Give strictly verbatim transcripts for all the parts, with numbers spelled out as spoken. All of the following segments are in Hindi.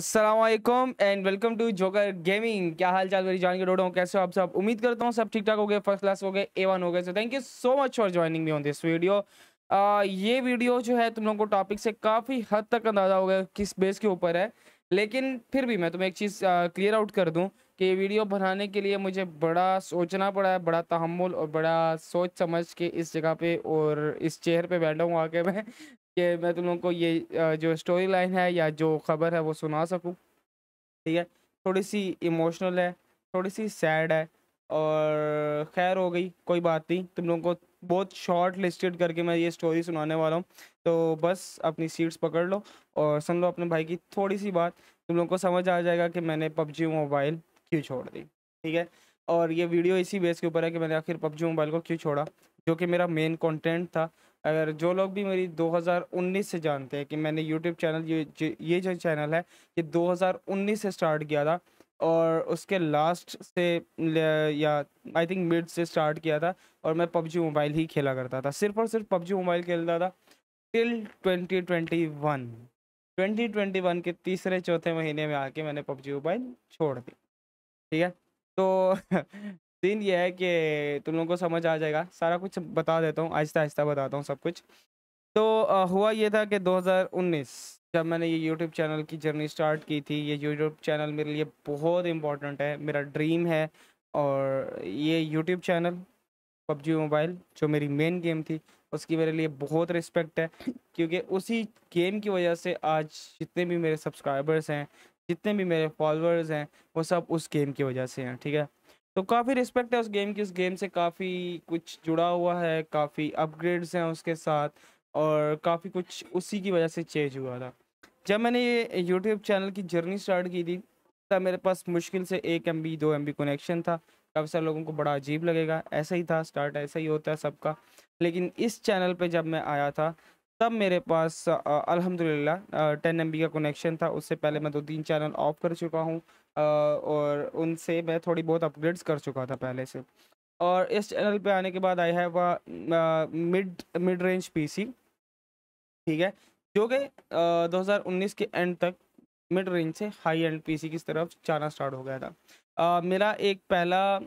अस्सलाम and welcome to Joker gaming. क्या हाल चाल मेरी जान के डोडो, कैसे हो आप सब? उम्मीद करता हूँ सब ठीक ठाक हो गए, फर्स्ट क्लास हो गए, ए वन हो गए। So thank you so much for joining me on this video. ये वीडियो जो है तुम लोगों को टॉपिक से काफ़ी हद तक अंदाज़ा हो गया किस बेस के ऊपर है, लेकिन फिर भी मैं तुम्हें एक चीज़ क्लियर आउट कर दूँ कि ये वीडियो बनाने के लिए मुझे बड़ा सोचना पड़ा है, बड़ा तहम्मुल और बड़ा सोच समझ के इस जगह पे और इस चेयर पे बैठा हूँ आके मैं, कि मैं तुम लोगों को ये जो स्टोरी लाइन है या जो ख़बर है वो सुना सकूँ। ठीक है, थोड़ी सी इमोशनल है, थोड़ी सी सैड है, और खैर हो गई, कोई बात नहीं। तुम लोगों को बहुत शॉर्ट लिस्टेड करके मैं ये स्टोरी सुनाने वाला हूँ, तो बस अपनी सीट्स पकड़ लो और सुन लो अपने भाई की थोड़ी सी बात। तुम लोगों को समझ आ जाएगा कि मैंने पबजी मोबाइल क्यों छोड़ दी। ठीक है, और ये वीडियो इसी बेस के ऊपर है कि मैंने आखिर पबजी मोबाइल को क्यों छोड़ा, जो कि मेरा मेन कंटेंट था। अगर जो लोग भी मेरी दो हज़ार उन्नीस से जानते हैं कि मैंने यूट्यूब चैनल, ये ये जो चैनल है ये दो हज़ार उन्नीस से स्टार्ट किया था और उसके लास्ट से या आई थिंक मिड से स्टार्ट किया था, और मैं पबजी मोबाइल ही खेला करता था, सिर्फ और सिर्फ पबजी मोबाइल खेलता था till twenty twenty one. Twenty twenty one के तीसरे चौथे महीने में आके मैंने पबजी मोबाइल छोड़ दी। ठीक है, तो दिन ये है कि तुम लोगों को समझ आ जाएगा, सारा कुछ बता देता हूँ, आहिस्ता आहिस्ता बताता हूँ सब कुछ। तो आ, हुआ ये था कि दो हज़ार उन्नीस जब मैंने ये यूट्यूब चैनल की जर्नी स्टार्ट की थी, ये यूट्यूब चैनल मेरे लिए बहुत इंपॉर्टेंट है, मेरा ड्रीम है, और ये यूट्यूब चैनल पबजी मोबाइल जो मेरी मेन गेम थी उसकी मेरे लिए बहुत रिस्पेक्ट है, क्योंकि उसी गेम की वजह से आज जितने भी मेरे सब्सक्राइबर्स हैं, जितने भी मेरे फॉलोअर्स हैं, वो सब उस गेम की वजह से हैं। ठीक है, तो काफ़ी रिस्पेक्ट है उस गेम की, उस गेम से काफ़ी कुछ जुड़ा हुआ है, काफ़ी अपग्रेड्स हैं उसके साथ, और काफ़ी कुछ उसी की वजह से चेंज हुआ था। जब मैंने ये यूट्यूब चैनल की जर्नी स्टार्ट की थी तब मेरे पास मुश्किल से एक एम बी दो एम बी कनेक्शन था। काफ़ी सारे लोगों को बड़ा अजीब लगेगा, ऐसा ही था स्टार्ट, ऐसा ही होता है सबका। लेकिन इस चैनल पे जब मैं आया था तब मेरे पास अल्हम्दुलिल्लाह टेन एम बी का कनेक्शन था। उससे पहले मैं दो तीन चैनल ऑफ कर चुका हूँ और उनसे मैं थोड़ी बहुत अपग्रेड्स कर चुका था पहले से। और इस चैनल पे आने के बाद आई है वह मिड मिड रेंज पीसी। ठीक है, जो कि दो हज़ार उन्नीस के एंड तक मिड रेंज से हाई एंड पीसी की तरफ जाना स्टार्ट हो गया था। आ, मेरा एक पहला आ,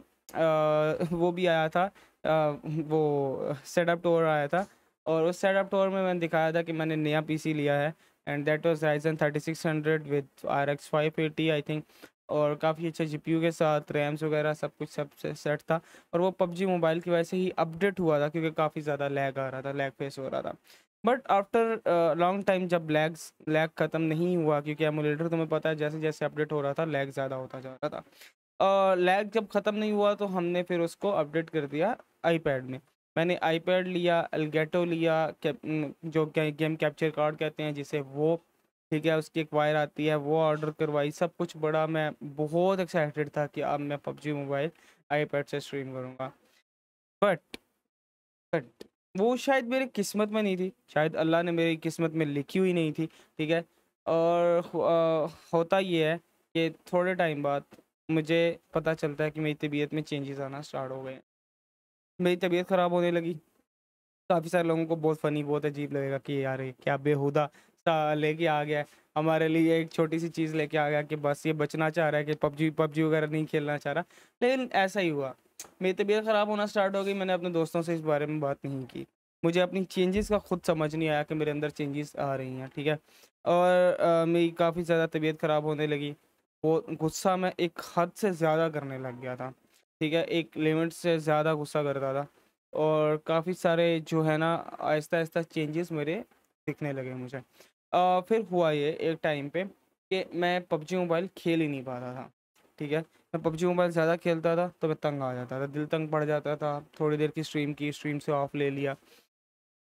वो भी आया था, आ, वो सेटअप टूर आया था, और उस सेटअप टूर में मैंने दिखाया था कि मैंने नया पीसी लिया है, and that was Ryzen thirty six hundred with RX five eighty I think, और काफ़ी अच्छा जीपीयू के साथ, रैम्स वगैरह सब कुछ सब से सेट था। और वो पबजी मोबाइल की वजह से ही अपडेट हुआ था, क्योंकि काफ़ी ज़्यादा लैग आ रहा था, लैग फेस हो रहा था। बट आफ्टर लॉन्ग टाइम जब लैग्स लैग ख़त्म नहीं हुआ, क्योंकि एमुलेटर तुम्हें पता है जैसे जैसे अपडेट हो रहा था लैग ज़्यादा होता जा रहा था, लैग uh, जब ख़त्म नहीं हुआ तो हमने फिर उसको अपडेट कर दिया आईपैड में। मैंने आईपैड लिया, एलगेटो लिया, जो गेम कैप्चर कार्ड कहते हैं जिसे, वो ठीक है, उसकी एक वायर आती है, वो ऑर्डर करवाई, सब कुछ बड़ा। मैं बहुत एक्साइटेड था कि अब मैं पबजी मोबाइल आईपैड से स्ट्रीम करूँगा, बट बट वो शायद मेरी किस्मत में नहीं थी, शायद अल्लाह ने मेरी किस्मत में लिखी हुई नहीं थी। ठीक है, और आ, होता ये है कि थोड़े टाइम बाद मुझे पता चलता है कि मेरी तबीयत में चेंजेस आना स्टार्ट हो गए, मेरी तबीयत ख़राब होने लगी। काफ़ी सारे लोगों को बहुत फ़नी, बहुत अजीब लगेगा कि यार क्या बेहुदा लेके आ गया हमारे लिए, एक छोटी सी चीज़ लेके आ गया कि बस ये बचना चाह रहा है, कि पबजी पबजी वगैरह नहीं खेलना चाह रहा। लेकिन ऐसा ही हुआ, मेरी तबीयत ख़राब होना स्टार्ट हो गई। मैंने अपने दोस्तों से इस बारे में बात नहीं की, मुझे अपनी चेंजेस का खुद समझ नहीं आया कि मेरे अंदर चेंजेस आ रही हैं। ठीक है, और आ, मेरी काफ़ी ज़्यादा तबीयत ख़राब होने लगी, वो गुस्सा मैं एक हद से ज़्यादा करने लग गया था। ठीक है, एक लिमिट से ज़्यादा गुस्सा करता था, और काफ़ी सारे जो है ना आहिस्ता आहिस्ता चेंजेस मेरे दिखने लगे मुझे। Uh, फिर हुआ ये एक टाइम पे कि मैं पबजी मोबाइल खेल ही नहीं पाता था। ठीक है, मैं पबजी मोबाइल ज़्यादा खेलता था तो मैं तंग आ जाता था, दिल तंग पड़ जाता था। थोड़ी देर की स्ट्रीम की, स्ट्रीम से ऑफ ले लिया।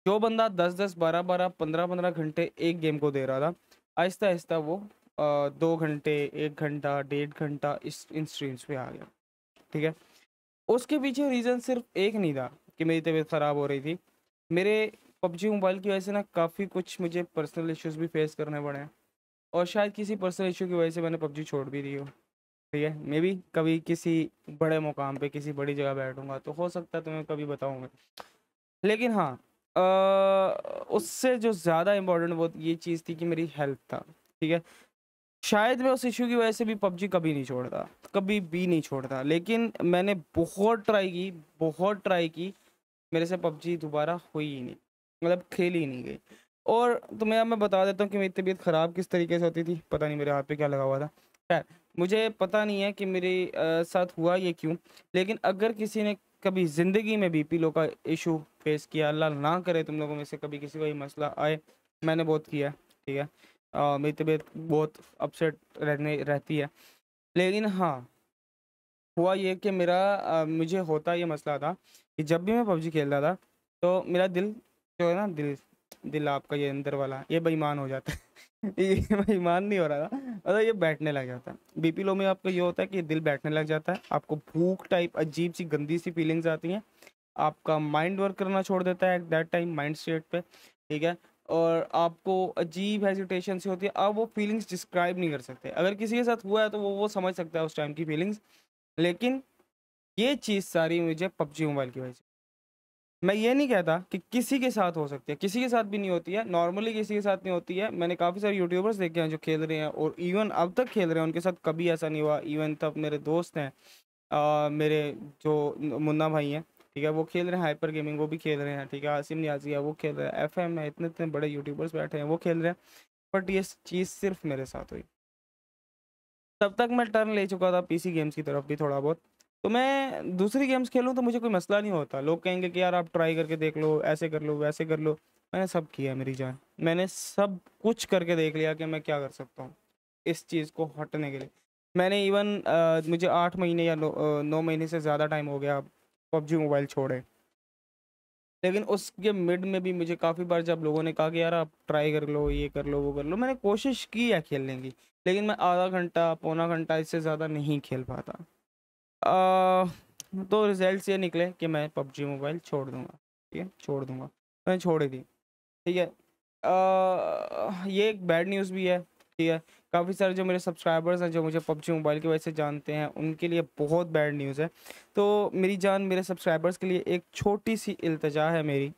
जो बंदा दस दस बारह बारह पंद्रह पंद्रह घंटे एक गेम को दे रहा था, आहिस्ता आहिस्ता वो आ, दो घंटे, एक घंटा, डेढ़ घंटा इस इन स्ट्रीम्स पे आ गया। ठीक है, उसके पीछे रीज़न सिर्फ एक नहीं था कि मेरी तबीयत ख़राब हो रही थी। मेरे पबजी मोबाइल की वजह से ना काफ़ी कुछ मुझे पर्सनल इश्यूज भी फेस करने पड़े हैं, और शायद किसी पर्सनल इशू की वजह से मैंने पबजी छोड़ भी दी हो। ठीक है, मैं भी कभी किसी बड़े मुकाम पे, किसी बड़ी जगह बैठूंगा तो हो सकता है तुम्हें कभी बताऊंगा। लेकिन हाँ, आ, उससे जो ज़्यादा इम्पोर्टेंट वो ये चीज़ थी कि मेरी हेल्थ था। ठीक है, शायद मैं उस इशू की वजह से भी पबजी कभी नहीं छोड़ता, कभी भी नहीं छोड़ता। लेकिन मैंने बहुत ट्राई की, बहुत ट्राई की, मेरे से पबजी दोबारा हुई ही नहीं, मतलब खेली ही नहीं गई। और तुम्हें अब मैं बता देता हूँ कि मेरी तबीयत ख़राब किस तरीके से होती थी। पता नहीं मेरे हाथ पे क्या लगा हुआ था, खैर मुझे पता नहीं है कि मेरे साथ हुआ ये क्यों। लेकिन अगर किसी ने कभी ज़िंदगी में बी पी लो का इशू फेस किया, अल्लाह ना करे तुम लोगों में से कभी किसी को ये मसला आए, मैंने बहुत किया, ठीक है, आ, मेरी तबीयत बहुत अपसेट रहने रहती है। लेकिन हाँ, हुआ ये कि मेरा आ, मुझे होता ये मसला था कि जब भी मैं पबजी खेलता था तो मेरा दिल जो है ना, दिल दिल आपका ये अंदर वाला ये बेईमान हो जाता है ये बेईमान नहीं हो रहा था, मतलब ये बैठने लग जाता है। बीपी लो में आपका ये होता है कि दिल बैठने लग जाता है, आपको भूख टाइप अजीब सी गंदी सी फीलिंग्स आती हैं, आपका माइंड वर्क करना छोड़ देता है at that time, mind state पे, ठीक है, और आपको अजीब हेजिटेशन सी होती है। आप वो फीलिंग्स डिस्क्राइब नहीं कर सकते, अगर किसी के साथ हुआ है तो वो वो समझ सकता है उस टाइम की फीलिंग्स। लेकिन ये चीज़ सारी मुझे पबजी मोबाइल की वजह से, मैं ये नहीं कहता कि किसी के साथ हो सकती है, किसी के साथ भी नहीं होती है, नॉर्मली किसी के साथ नहीं होती है। मैंने काफ़ी सारे यूट्यूबर्स देखे हैं जो खेल रहे हैं और इवन अब तक खेल रहे हैं, उनके साथ कभी ऐसा नहीं हुआ। इवन तब मेरे दोस्त हैं, आ, मेरे जो मुन्ना भाई हैं, ठीक है, वो खेल रहे हैं हाइपर गेमिंग, वो भी खेल रहे हैं, ठीक है, आसिम न्याजी है वो खेल रहे हैं, एफ एम है, इतने इतने बड़े यूट्यूबर्स बैठे हैं वो खेल रहे हैं। बट ये चीज़ सिर्फ मेरे साथ हुई, तब तक मैं टर्न ले चुका था पीसी गेम्स की तरफ भी थोड़ा बहुत, तो मैं दूसरी गेम्स खेलूँ तो मुझे कोई मसला नहीं होता। लोग कहेंगे कि यार आप ट्राई करके देख लो, ऐसे कर लो वैसे कर लो, मैंने सब किया मेरी जान, मैंने सब कुछ करके देख लिया कि मैं क्या कर सकता हूँ इस चीज़ को हटने के लिए। मैंने इवन आ, मुझे आठ महीने या नौ, नौ महीने से ज़्यादा टाइम हो गया पबजी मोबाइल छोड़े, लेकिन उसके मिड में भी मुझे काफ़ी बार जब लोगों ने कहा कि यार आप ट्राई कर लो, ये कर लो वो कर लो, मैंने कोशिश की है खेलने की, लेकिन मैं आधा घंटा पौना घंटा इससे ज़्यादा नहीं खेल पाता। आ, तो रिजल्ट्स ये निकले कि मैं पबजी मोबाइल छोड़ दूँगा, ठीक है, छोड़ दूँगा, मैंने छोड़ दी, ठीक है। आ, ये एक बैड न्यूज़ भी है, ठीक है, काफ़ी सारे जो मेरे सब्सक्राइबर्स हैं जो मुझे पबजी मोबाइल की वजह से जानते हैं, उनके लिए बहुत बैड न्यूज़ है। तो मेरी जान, मेरे सब्सक्राइबर्स के लिए एक छोटी सी इल्तिजा है मेरी,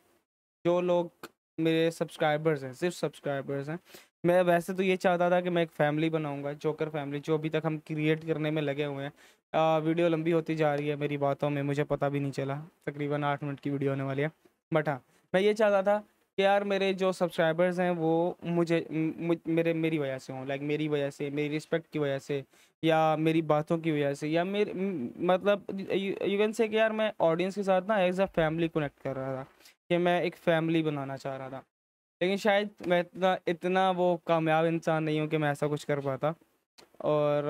जो लोग मेरे सब्सक्राइबर्स हैं, सिर्फ सब्सक्राइबर्स हैं, मैं वैसे तो ये चाहता था कि मैं एक फैमिली बनाऊंगा, जोकर फैमिली, जो अभी तक हम क्रिएट करने में लगे हुए हैं। आ, वीडियो लंबी होती जा रही है मेरी बातों में, मुझे पता भी नहीं चला, तकरीबन आठ मिनट की वीडियो होने वाली है। बट हाँ, मैं ये चाहता था कि यार मेरे जो सब्सक्राइबर्स हैं वो मुझे मुझ, मेरे मेरी वजह से हों, लाइक मेरी वजह से, मेरी रिस्पेक्ट की वजह से, या मेरी बातों की वजह से, या मेरे मतलब यू कैन से कि यार मैं ऑडियंस के साथ ना एज अ फैमिली कनेक्ट कर रहा था, कि मैं एक फैमिली बनाना चाह रहा था। लेकिन शायद मैं इतना इतना वो कामयाब इंसान नहीं हूँ कि मैं ऐसा कुछ कर पाता। और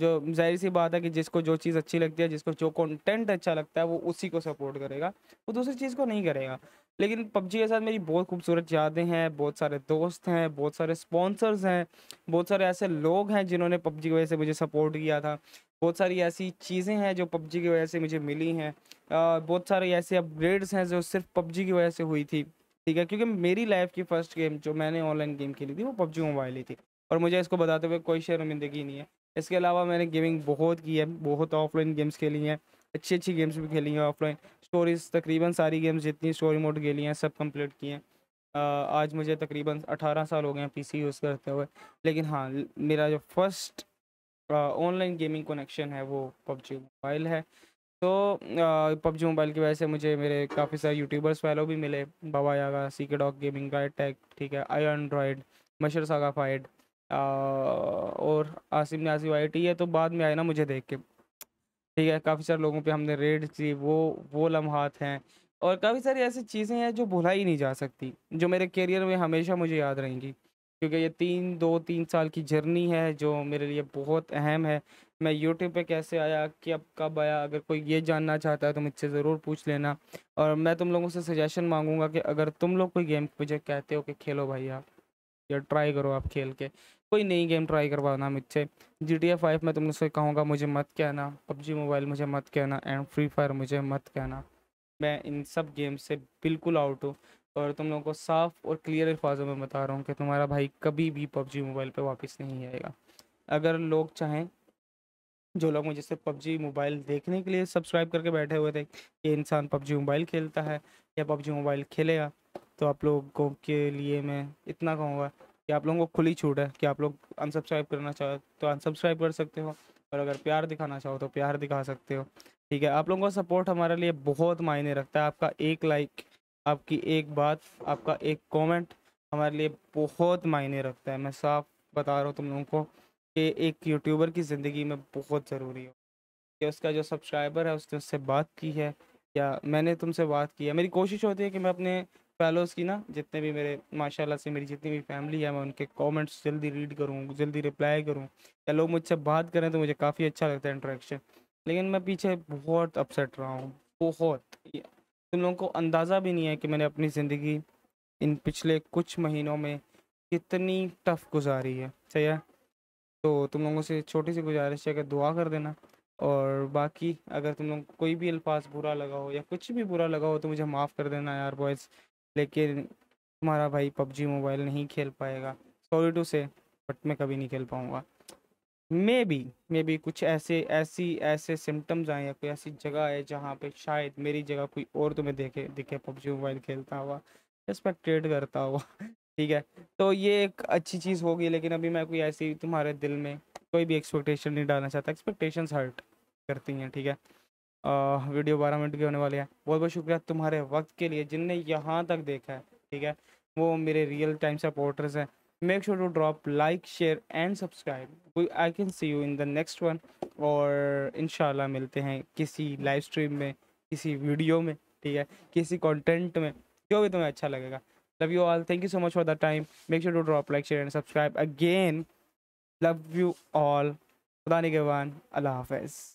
जो जाहिर सी बात है कि जिसको जो चीज़ अच्छी लगती है, जिसको जो कंटेंट अच्छा लगता है, वो उसी को सपोर्ट करेगा, वो दूसरी चीज़ को नहीं करेगा। लेकिन पबजी के साथ मेरी बहुत खूबसूरत यादें हैं, बहुत सारे दोस्त हैं, बहुत सारे स्पॉन्सर्स हैं, बहुत सारे ऐसे लोग हैं जिन्होंने पबजी की वजह से मुझे सपोर्ट किया था, बहुत सारी ऐसी चीज़ें हैं जो पबजी की वजह से मुझे मिली हैं, बहुत सारे ऐसे अपग्रेड्स हैं जो सिर्फ पबजी की वजह से हुई थी, ठीक है, क्योंकि मेरी लाइफ की फ़र्स्ट गेम जो मैंने ऑनलाइन गेम खेली थी वो पबजी मोबाइल ही थी, और मुझे इसको बताते हुए कोई शर्मिंदगी नहीं है। इसके अलावा मैंने गेमिंग बहुत की है, बहुत ऑफलाइन गेम्स खेली हैं, अच्छी अच्छी गेम्स भी खेली हैं ऑफलाइन, स्टोरीज तकरीबन सारी गेम्स जितनी स्टोरी मोड खेली हैं सब कंप्लीट की हैं। आज मुझे तकरीबन अठारह साल हो गए हैं पीसी यूज़ करते हुए, लेकिन हाँ, मेरा जो फर्स्ट ऑनलाइन गेमिंग कनेक्शन है वो पबजी मोबाइल है। तो पबजी मोबाइल की वजह से मुझे मेरे काफ़ी सारे यूट्यूबर्स फैलो भी मिले, Baba Yaga, CK dog gaming, right take, ठीक है, आई एंड्रॉयड, मशर सागा फाइड, और आसिम न्याजी वाई टी है तो बाद में आए ना मुझे देख के, ठीक है, काफ़ी सारे लोगों पे हमने रेड की, वो वो लम्हात हैं, और काफ़ी सारी ऐसी चीज़ें हैं जो भुलाई नहीं जा सकती, जो मेरे कैरियर में हमेशा मुझे याद रहेंगी, क्योंकि ये तीन दो तीन साल की जर्नी है जो मेरे लिए बहुत अहम है। मैं यूट्यूब पे कैसे आया, कि अब कब आया, अगर कोई ये जानना चाहता है तो मुझसे ज़रूर पूछ लेना, और मैं तुम लोगों से सजेशन मांगूंगा कि अगर तुम लोग कोई गेम मुझे कहते हो कि खेलो भाई आप, या ट्राई करो आप खेल के, कोई नई गेम ट्राई करवाना मुझसे। जी टी ए फाइव में तुमसे कहूँगा मुझे मत कहना, पबजी मोबाइल मुझे मत कहना, एंड फ्री फायर मुझे मत कहना, मैं इन सब गेम से बिल्कुल आउट हूँ। और तुम लोगों को साफ़ और क्लियर अल्फाजों में बता रहा हूँ कि तुम्हारा भाई कभी भी पबजी मोबाइल पे वापस नहीं आएगा। अगर लोग चाहें, जो लोग मुझे सिर्फ पबजी मोबाइल देखने के लिए सब्सक्राइब करके बैठे हुए थे कि इंसान पबजी मोबाइल खेलता है या पबजी मोबाइल खेलेगा, तो आप लोगों के लिए मैं इतना कहूँगा कि आप लोगों को खुली छूट है कि आप लोग अनसब्सक्राइब करना चाहो तो अनसब्सक्राइब कर सकते हो, और अगर प्यार दिखाना चाहो तो प्यार दिखा सकते हो। ठीक है, आप लोगों का सपोर्ट हमारे लिए बहुत मायने रखता है। आपका एक लाइक, आपकी एक बात, आपका एक कमेंट हमारे लिए बहुत मायने रखता है। मैं साफ बता रहा हूँ तुम लोगों को कि एक यूट्यूबर की ज़िंदगी में बहुत ज़रूरी हो कि उसका जो सब्सक्राइबर है उसने उससे बात की है या मैंने तुमसे बात की है। मेरी कोशिश होती है कि मैं अपने फैलोज़ की ना, जितने भी मेरे माशाल्लाह से मेरी जितनी भी फैमिली है, मैं उनके कमेंट्स जल्दी रीड करूं, जल्दी रिप्लाई करूं, या लोग मुझसे बात करें तो मुझे काफ़ी अच्छा लगता है इंटरेक्शन। लेकिन मैं पीछे बहुत अपसेट रहा हूं, बहुत। तुम लोगों को अंदाज़ा भी नहीं है कि मैंने अपनी ज़िंदगी इन पिछले कुछ महीनों में कितनी टफ गुजारी है। सही है, तो तुम लोगों से छोटी सी गुजारिश है कि दुआ कर देना, और बाकी अगर तुम लोग कोई भी अल्फाज बुरा लगा हो या कुछ भी बुरा लगा हो तो मुझे माफ़ कर देना यार बॉयज़। लेकिन तुम्हारा भाई पबजी मोबाइल नहीं खेल पाएगा, सॉरी टू से, बट मैं कभी नहीं खेल पाऊँगा। मे बी मे बी कुछ ऐसे ऐसी ऐसे सिम्टम्स आए या कोई ऐसी जगह है जहाँ पे शायद मेरी जगह कोई और तुम्हें देखे दिखे पबजी मोबाइल खेलता हुआ, रिस्पेक्टेड करता हुआ। ठीक है, तो ये एक अच्छी चीज़ होगी, लेकिन अभी मैं कोई ऐसी तुम्हारे दिल में कोई भी एक्सपेक्टेशन नहीं डालना चाहता। एक्सपेक्टेशंस हर्ट करती हैं। ठीक है, आ, वीडियो बारह मिनट की होने वाली है। बहुत बहुत शुक्रिया तुम्हारे वक्त के लिए जिनने यहाँ तक देखा है। ठीक है, वो मेरे रियल टाइम सपोर्टर्स हैं। Make sure to drop like, share and subscribe. I can see you in the next one, और इंशाल्लाह मिलते हैं किसी लाइव स्ट्रीम में, किसी वीडियो में, ठीक है, किसी कॉन्टेंट में, जो भी तुम्हें अच्छा लगेगा। Love you all, thank you so much for the time. Make sure to drop like, share and subscribe. Again love you all, खुदा निगहबान, अल्लाह हाफिज़।